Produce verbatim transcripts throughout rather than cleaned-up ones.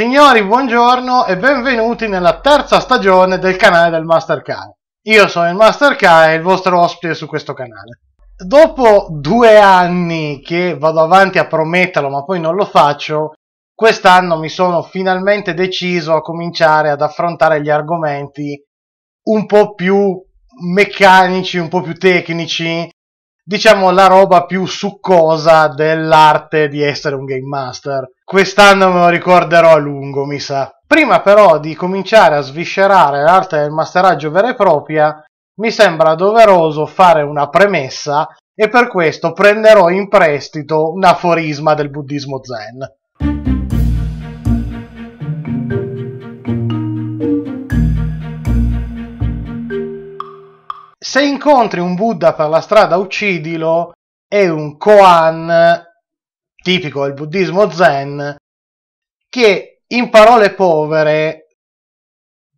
Signori, buongiorno e benvenuti nella terza stagione del canale del Master Kae. Io sono il Master Kae, il vostro ospite su questo canale. Dopo due anni che vado avanti a prometterlo ma poi non lo faccio, quest'anno mi sono finalmente deciso a cominciare ad affrontare gli argomenti un po' più meccanici, un po' più tecnici, diciamo la roba più succosa dell'arte di essere un game master. Quest'anno me lo ricorderò a lungo, mi sa. Prima però di cominciare a sviscerare l'arte del masteraggio vera e propria, mi sembra doveroso fare una premessa e per questo prenderò in prestito un aforisma del buddismo zen. Se incontri un Buddha per la strada, uccidilo, è un koan, tipico del buddismo zen, che in parole povere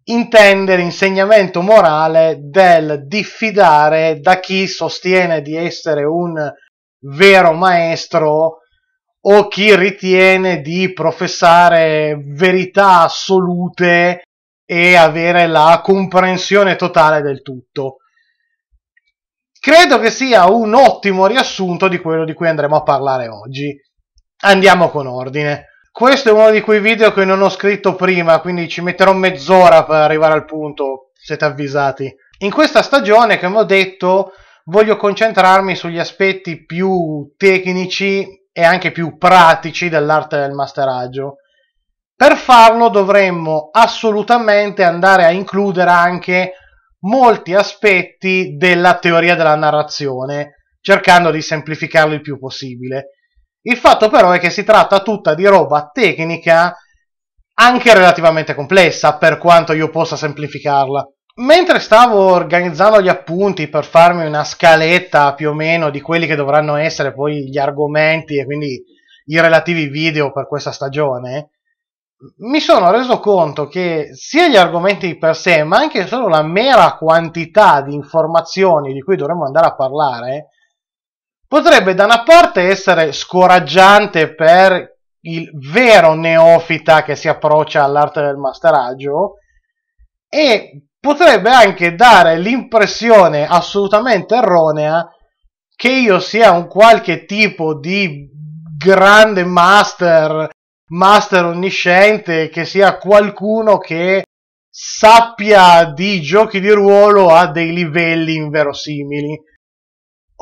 intende l'insegnamento morale del diffidare da chi sostiene di essere un vero maestro o chi ritiene di professare verità assolute e avere la comprensione totale del tutto. Credo che sia un ottimo riassunto di quello di cui andremo a parlare oggi. Andiamo con ordine. Questo è uno di quei video che non ho scritto prima, quindi ci metterò mezz'ora per arrivare al punto, siete avvisati. In questa stagione, come ho detto, voglio concentrarmi sugli aspetti più tecnici e anche più pratici dell'arte del masteraggio. Per farlo dovremmo assolutamente andare a includere anche molti aspetti della teoria della narrazione, cercando di semplificarlo il più possibile. Il fatto però è che si tratta tutta di roba tecnica, anche relativamente complessa, per quanto io possa semplificarla. Mentre stavo organizzando gli appunti per farmi una scaletta più o meno di quelli che dovranno essere poi gli argomenti e quindi i relativi video per questa stagione, mi sono reso conto che sia gli argomenti per sé, ma anche solo la mera quantità di informazioni di cui dovremmo andare a parlare, potrebbe da una parte essere scoraggiante per il vero neofita che si approccia all'arte del masteraggio e potrebbe anche dare l'impressione assolutamente erronea che io sia un qualche tipo di grande master master onnisciente, che sia qualcuno che sappia di giochi di ruolo a dei livelli inverosimili.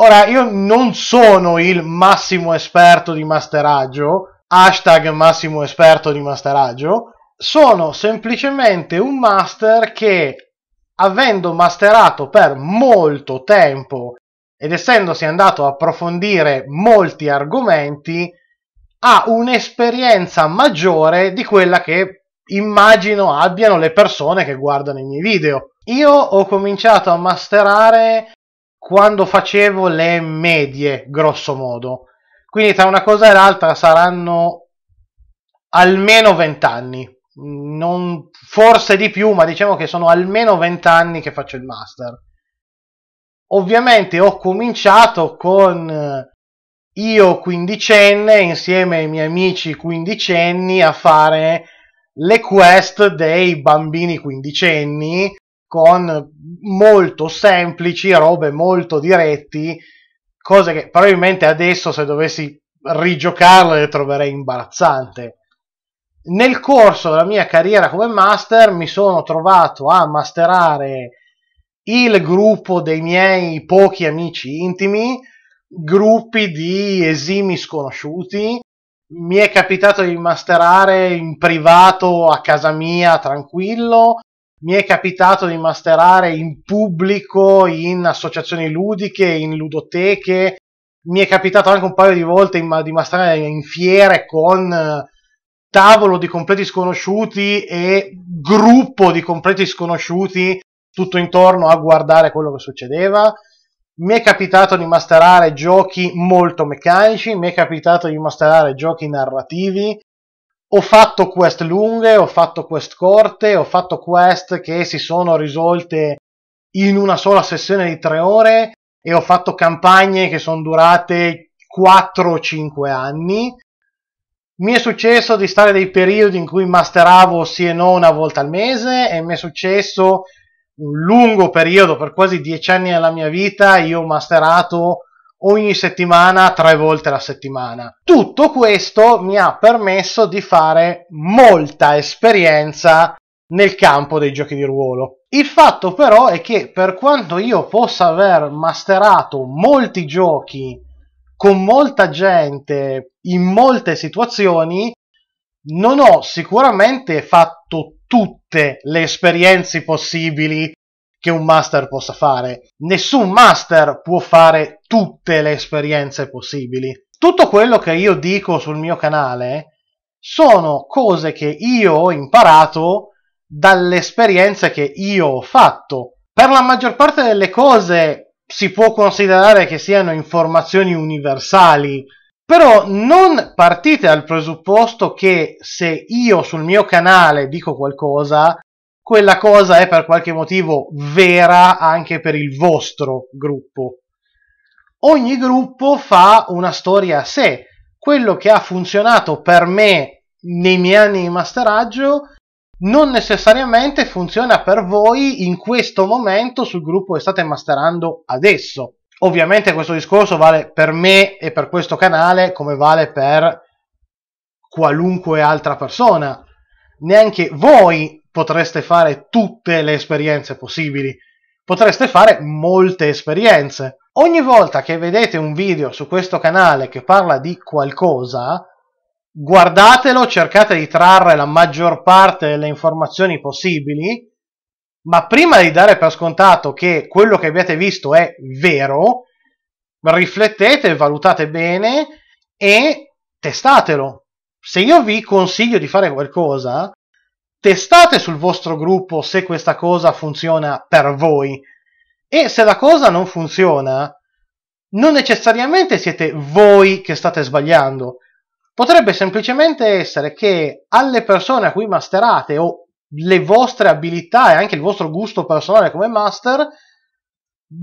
Ora, io non sono il massimo esperto di masteraggio, hashtag massimo esperto di masteraggio, sono semplicemente un master che, avendo masterato per molto tempo ed essendosi andato a approfondire molti argomenti, ha un'esperienza maggiore di quella che immagino abbiano le persone che guardano i miei video. Io ho cominciato a masterare quando facevo le medie, grosso modo. Quindi tra una cosa e l'altra saranno almeno vent'anni. Non forse di più, ma diciamo che sono almeno vent'anni che faccio il master. Ovviamente ho cominciato con io quindicenne, insieme ai miei amici quindicenni, a fare le quest dei bambini quindicenni con molto semplici, robe molto diretti, cose che probabilmente adesso se dovessi rigiocarle le troverei imbarazzante. Nel corso della mia carriera come master mi sono trovato a masterare il gruppo dei miei pochi amici intimi, gruppi di esimi sconosciuti. Mi è capitato di masterare in privato a casa mia tranquillo, mi è capitato di masterare in pubblico in associazioni ludiche, in ludoteche, mi è capitato anche un paio di volte in, di masterare in fiere con tavolo di completi sconosciuti e gruppo di completi sconosciuti tutto intorno a guardare quello che succedeva. Mi è capitato di masterare giochi molto meccanici, mi è capitato di masterare giochi narrativi, ho fatto quest lunghe, ho fatto quest corte, ho fatto quest che si sono risolte in una sola sessione di tre ore e ho fatto campagne che sono durate quattro o cinque anni. Mi è successo di stare dei periodi in cui masteravo sì e no una volta al mese, e mi è successo un lungo periodo, per quasi dieci anni della mia vita, io ho masterato ogni settimana, tre volte la settimana. Tutto questo mi ha permesso di fare molta esperienza nel campo dei giochi di ruolo. Il fatto però è che, per quanto io possa aver masterato molti giochi con molta gente in molte situazioni, non ho sicuramente fatto tutte le esperienze possibili che un master possa fare. Nessun master può fare tutte le esperienze possibili. Tutto quello che io dico sul mio canale sono cose che io ho imparato dalle esperienze che io ho fatto. Per la maggior parte delle cose si può considerare che siano informazioni universali, però non partite dal presupposto che se io sul mio canale dico qualcosa, quella cosa è per qualche motivo vera anche per il vostro gruppo. Ogni gruppo fa una storia a sé. Quello che ha funzionato per me nei miei anni di masteraggio non necessariamente funziona per voi in questo momento sul gruppo che state masterando adesso. Ovviamente questo discorso vale per me e per questo canale come vale per qualunque altra persona. Neanche voi potreste fare tutte le esperienze possibili, potreste fare molte esperienze. Ogni volta che vedete un video su questo canale che parla di qualcosa, guardatelo, cercate di trarre la maggior parte delle informazioni possibili, ma prima di dare per scontato che quello che abbiate visto è vero, riflettete, valutate bene e testatelo. Se io vi consiglio di fare qualcosa, testate sul vostro gruppo se questa cosa funziona per voi, e se la cosa non funziona non necessariamente siete voi che state sbagliando, potrebbe semplicemente essere che alle persone a cui masterate o le vostre abilità e anche il vostro gusto personale come master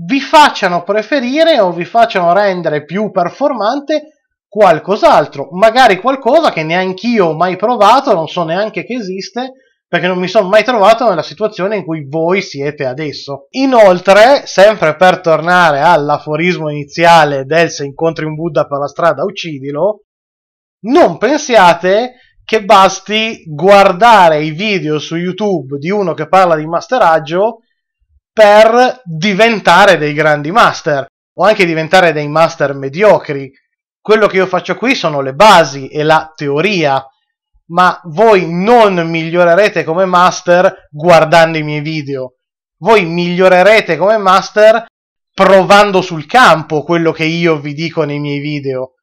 vi facciano preferire o vi facciano rendere più performante qualcos'altro, magari qualcosa che neanch'io ho mai provato, non so neanche che esiste, perché non mi sono mai trovato nella situazione in cui voi siete adesso. Inoltre, sempre per tornare all'aforismo iniziale del se incontri un Buddha per la strada uccidilo, non pensiate che basti guardare i video su YouTube di uno che parla di masteraggio per diventare dei grandi master, o anche diventare dei master mediocri. Quello che io faccio qui sono le basi e la teoria, ma voi non migliorerete come master guardando i miei video. Voi migliorerete come master provando sul campo quello che io vi dico nei miei video.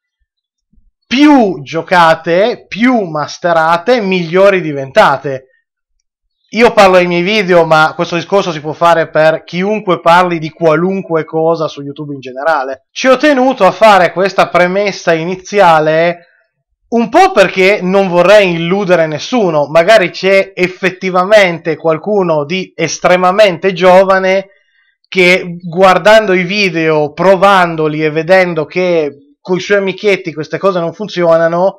Più giocate, più masterate, migliori diventate. Io parlo dei miei video, ma questo discorso si può fare per chiunque parli di qualunque cosa su YouTube in generale. Ci ho tenuto a fare questa premessa iniziale un po' perché non vorrei illudere nessuno, magari c'è effettivamente qualcuno di estremamente giovane che guardando i video, provandoli e vedendo che con i suoi amichetti queste cose non funzionano,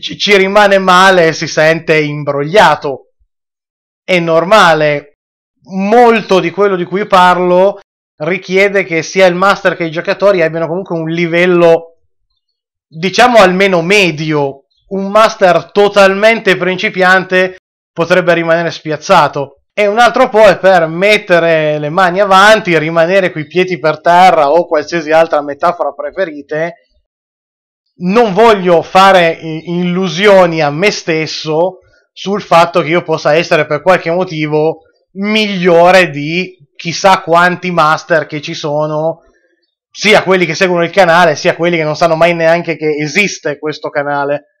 ci rimane male e si sente imbrogliato. È normale, molto di quello di cui parlo richiede che sia il master che i giocatori abbiano comunque un livello, diciamo almeno medio. Un master totalmente principiante potrebbe rimanere spiazzato. E un altro po' è per mettere le mani avanti, rimanere coi piedi per terra o qualsiasi altra metafora preferite. Non voglio fare illusioni a me stesso sul fatto che io possa essere per qualche motivo migliore di chissà quanti master che ci sono, sia quelli che seguono il canale, sia quelli che non sanno mai neanche che esiste questo canale.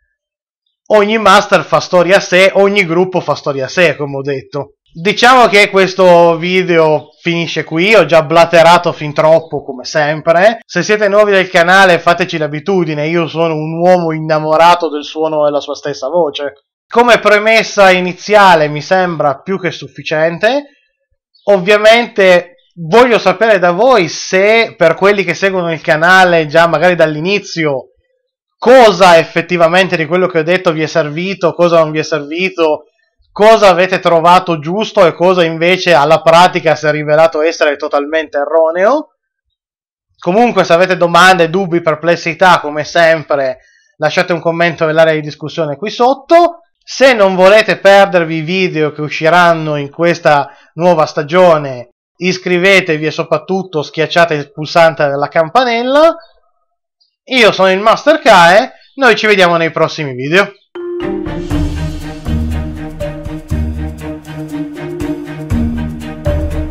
Ogni master fa storia a sé, ogni gruppo fa storia a sé, come ho detto. Diciamo che questo video finisce qui, ho già blaterato fin troppo come sempre. Se siete nuovi del canale fateci l'abitudine, io sono un uomo innamorato del suono della sua stessa voce. Come premessa iniziale mi sembra più che sufficiente. Ovviamente voglio sapere da voi se per quelli che seguono il canale già magari dall'inizio cosa effettivamente di quello che ho detto vi è servito, cosa non vi è servito, cosa avete trovato giusto e cosa invece alla pratica si è rivelato essere totalmente erroneo. Comunque, se avete domande, dubbi, perplessità, come sempre, lasciate un commento nell'area di discussione qui sotto. Se non volete perdervi i video che usciranno in questa nuova stagione, iscrivetevi e soprattutto schiacciate il pulsante della campanella. Io sono il Master Kae, noi ci vediamo nei prossimi video.